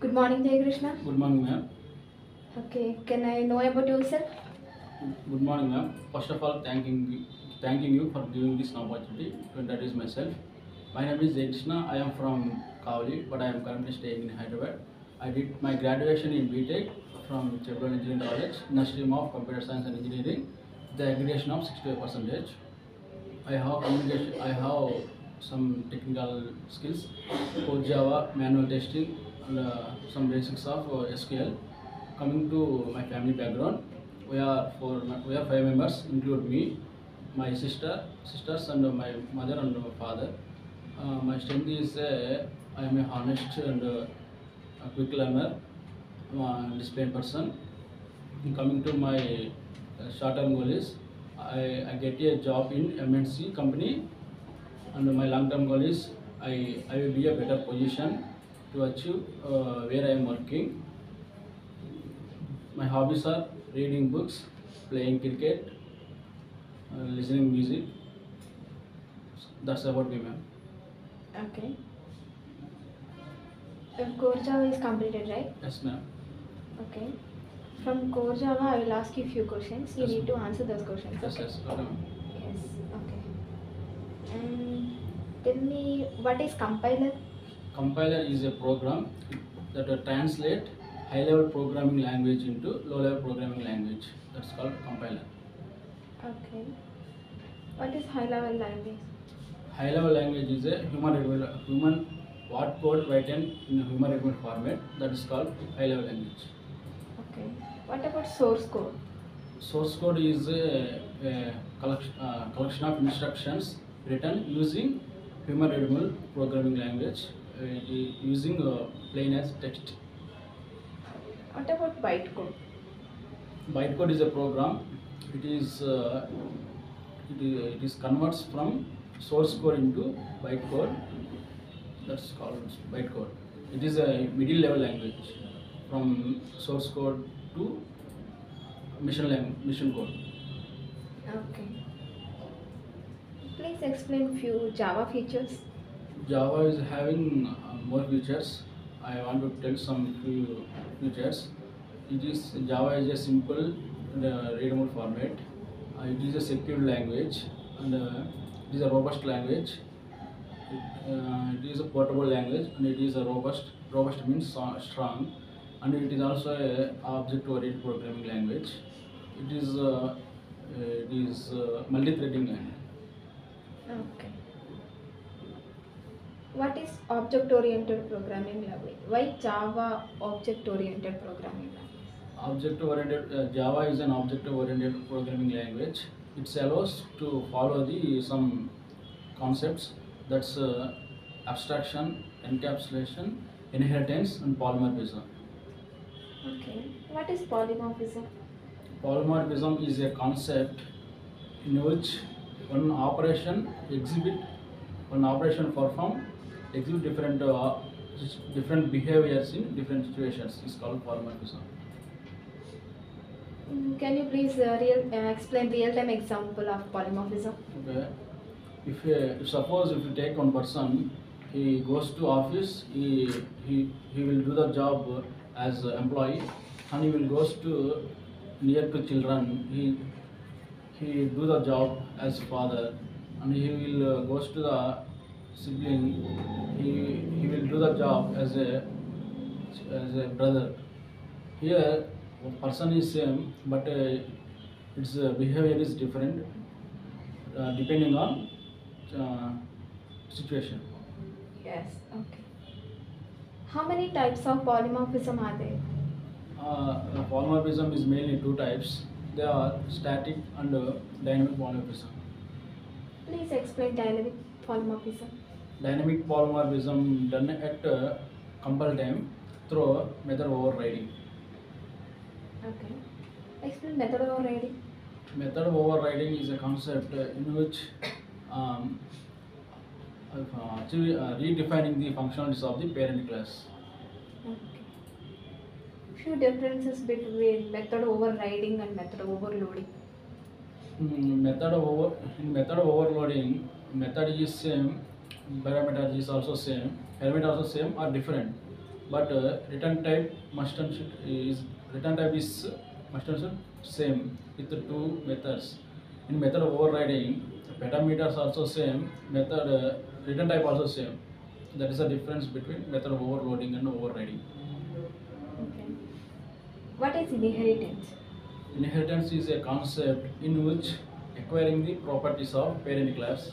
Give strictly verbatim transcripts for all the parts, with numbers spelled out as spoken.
Good morning, Jay Krishna. Good morning, ma'am. Okay, can I know about yourself? Good morning, ma'am. First of all, thanking, thanking you for giving this opportunity to introduce myself. My name is Jay Krishna. I am from Kavali, but I am currently staying in Hyderabad. I did my graduation in B Tech from Chevron Engineering College, Nashrim of Computer Science and Engineering, the aggregation of sixty-five percent. I have communication. I have some technical skills, Core Java, manual testing, and uh, some basics of uh, S Q L. Coming to my family background, we are four. We are five members, include me, my sister, sisters, and uh, my mother and uh, father. Uh, my strength is uh, I am a honest and uh, a quick learner, uh, disciplined person. And coming to my uh, short-term goal is I, I get a job in M N C company, and my long-term goal is I I will be a better position to achieve uh, where I am working. My hobbies are reading books, playing cricket, uh, listening music. That's about me, ma'am. Okay. And Core Java is completed, right? Yes, ma'am. Okay. From Core Java, I will ask you a few questions. You yes, need to answer those questions. Yes, okay. yes, okay. Yes, okay. And tell me, what is compiler? Compiler is a program that will translate high-level programming language into low-level programming language. That's called compiler. Okay. What is high-level language? High-level language is a human human what code written in a human readable format. That is called high-level language. Okay. What about source code? Source code is a, a collection, uh, collection of instructions written using human readable programming language, uh, using uh, plain as text. What about bytecode? Bytecode is a program. It is uh, it, it is converts from source code into bytecode. That's called bytecode. It is a middle level language from source code to mission language, mission code. Okay. Please explain few Java features. Java is having more features. I want to tell some few features. It is Java is a simple and uh, readable format. Uh, it is a secure language and. Uh, It is a robust language. It, uh, it is a portable language, and it is a robust. Robust means strong, and it is also a object-oriented programming language. It is uh, it is uh, multi-threading language. Okay. What is object-oriented programming language? Why Java object-oriented programming language? Object-oriented uh, Java is an object-oriented programming language. It allows to follow the some concepts, that's uh, abstraction, encapsulation, inheritance, and polymorphism. Okay. What is polymorphism? Polymorphism is a concept in which one operation exhibit, one operation performed exhibit different uh, different behaviors in different situations. It's called polymorphism. Can you please uh, real, uh, explain real-time example of polymorphism? Okay. If, uh, if suppose if you take one person, he goes to office, he, he, he will do the job as employee, and he will goes to near to children, he, he do the job as father, and he will uh, goes to the sibling, he, he will do the job as a, as a brother. Here, person is same, but uh, its uh, behavior is different uh, depending on uh, situation. Yes, okay. How many types of polymorphism are there? Uh, the polymorphism is mainly two types. They are static and uh, dynamic polymorphism. Please explain dynamic polymorphism. Dynamic polymorphism done at uh, compile time through method overriding. Okay. Explain method overriding. Method overriding is a concept uh, in which um, uh, actually, uh, redefining the functionalities of the parent class. Okay. Few differences between method overriding and method overloading. Mm, method over in method overloading, method is same, parameter is also same, element also same or different. but uh, return type must and should is return type is must and should same with the two methods. In method overriding, parameters also same, method uh, return type also same. That is the difference between method overloading and overriding. Okay. What is inheritance? Inheritance is a concept in which acquiring the properties of parent class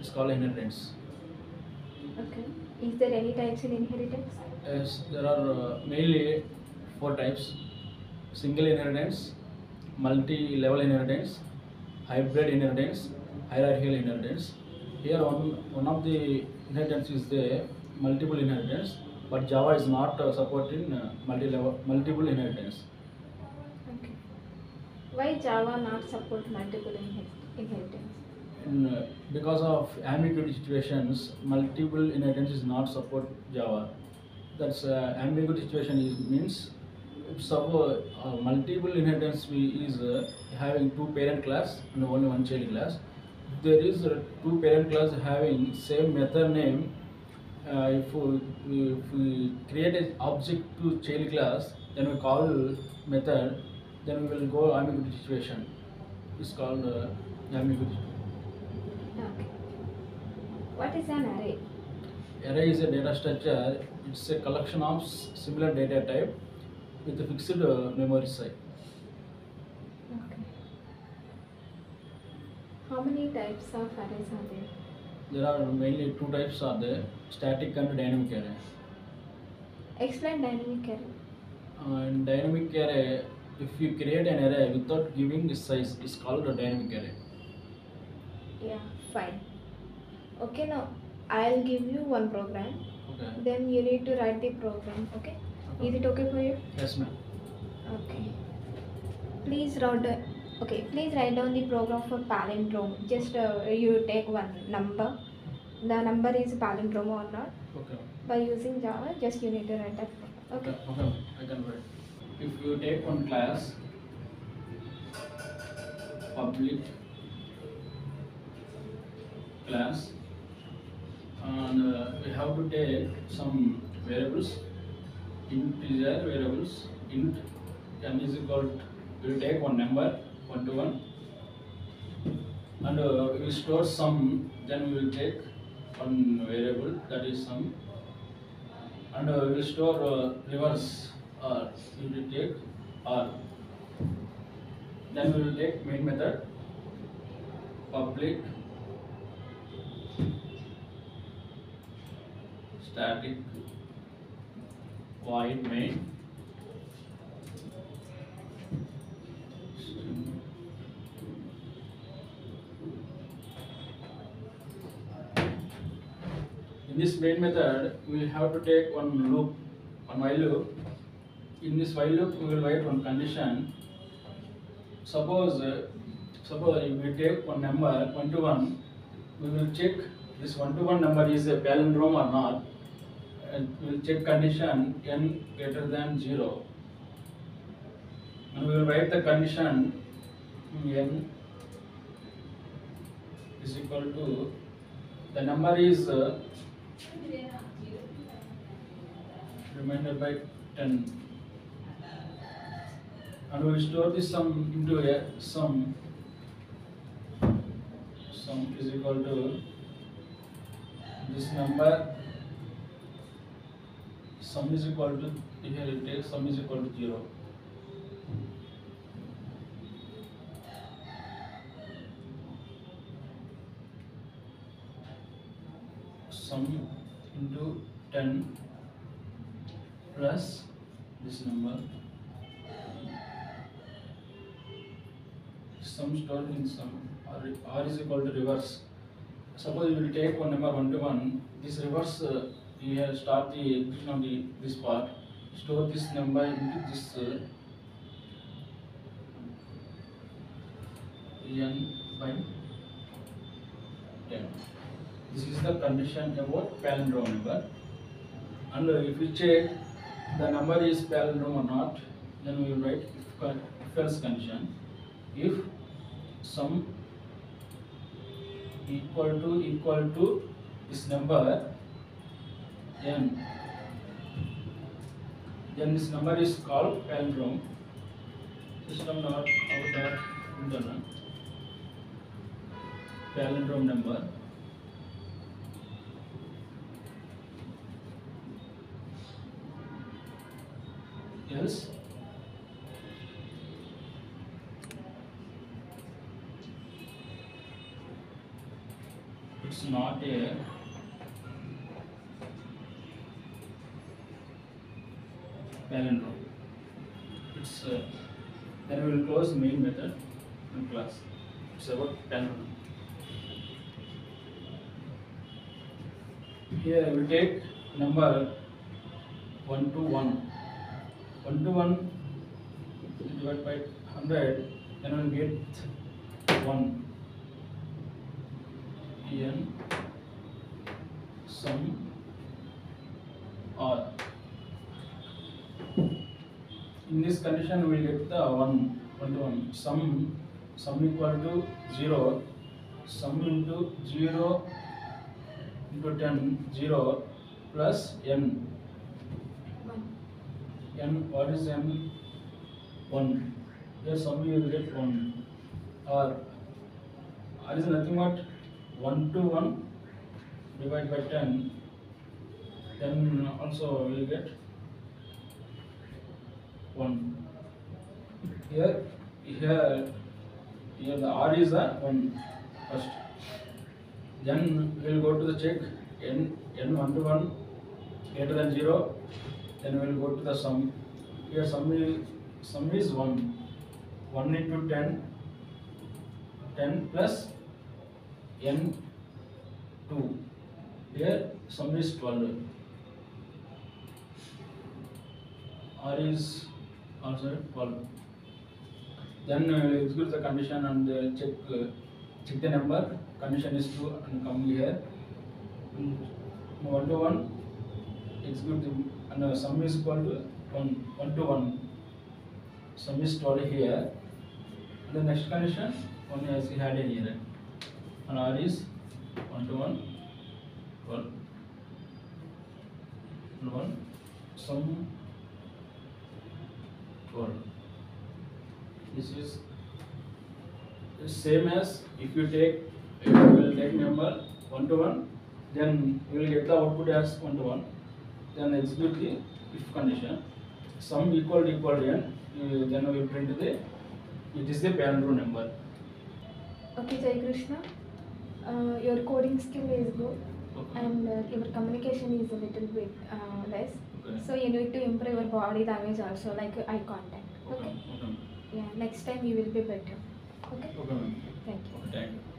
is called inheritance. Okay. Is there any types in inheritance? Yes, there are uh, mainly four types: single inheritance, multi-level inheritance, hybrid inheritance, hierarchical inheritance. Here on one of the inheritance is the multiple inheritance, but Java is not uh, supporting uh, multi-level multiple inheritance. Okay. Why Java not support multiple inheritance? In, uh, because of ambiguity situations, multiple inheritance is not support Java. That's uh, ambiguity situation is, means if suppose uh, uh, multiple inheritance we is uh, having two parent class and only one child class. There is uh, two parent class having same method name. Uh, if, we, if we create an object to child class, then we call method, then we will go ambiguity situation. It's called uh, ambiguity. Okay. What is an array? Array is a data structure. It's a collection of similar data type with a fixed uh, memory size. Okay. How many types of arrays are there? There are mainly two types are there: static and dynamic array. Explain dynamic array. Uh, in dynamic array, if you create an array without giving its size, it's called a dynamic array. Yeah, fine. Okay, now I'll give you one program. Okay. Then you need to write the program. Okay. Okay. Is it okay for you? Yes, ma'am. Okay. Please write down. Okay, please write down the program for palindrome. Just uh, you take one number. The number is palindrome or not? Okay. By using Java, just you need to write that program. Okay. Okay. Okay. I can write. If you take one class, public class, and uh, we have to take some variables, integer variables, int n is equal to, we will take one number, one to one, and uh, we will store sum, then we will take one variable, that is sum, and uh, we will store uh, reverse r, we will take r, then we will take main method, public, static void main . In this main method we will have to take one loop, one while loop. In this while loop we will write one condition. Suppose uh, suppose if we take one number one to one, we will check this one to one number is a palindrome or not. And we will check condition n greater than zero, and we will write the condition n is equal to the number is uh, remainder by ten, and we will store this sum into a sum. Sum is equal to this number. Sum is equal to, here it takes sum is equal to zero. Sum into ten plus this number. Sum stored in sum. R, R is equal to reverse. Suppose we will take one number one to one. This reverse. Uh, Here start the execution of the this part. Store this number into this uh, n by ten. This is the condition about palindrome number. And if we check the number is palindrome or not, then we will write if, if else condition. If sum equal to equal to this number n Then this number is called palindrome. System dot out dot internal palindrome number. Yes. It's not a palindrome. It's uh, then we will close main method in class. It's about palindrome. Here we will take number one to one. One to one divided by hundred, then we'll get one. En sum R. In this condition, we get the one, one to one. Sum, sum equal to zero. Sum into zero into ten, zero plus n. N, what is n? One. Here sum you will get one. R, R is nothing but one to one divided by ten. Then also we will get one. Here, here, here the R is a one first. Then we will go to the check n, n one to one greater than zero. Then we will go to the sum. Here sum is, sum is one. one into ten, ten plus n two. Here sum is twelve. R is also twelve. Then we will execute the condition and check, check the number. Condition is true and come here. one to one. Execute the and uh, sum is equal to one, one to one. Sum is twelve here. And the next condition one as we had here, and R is one to one, twelve. And one sum twelve. This is the same as if you take if you will take number one to one, then you will get the output as one to one. Then execute the if condition, sum equal to equal to n, uh, then we print the, it is the palindrome number. Okay, Jay Krishna, uh, your coding skill is good, okay, and uh, your communication is a little bit uh, less, okay, so you need to improve your body language also, like eye contact. Okay. Okay. Okay. Yeah, next time you will be better. Okay. Okay. Thank you. Okay, thank you.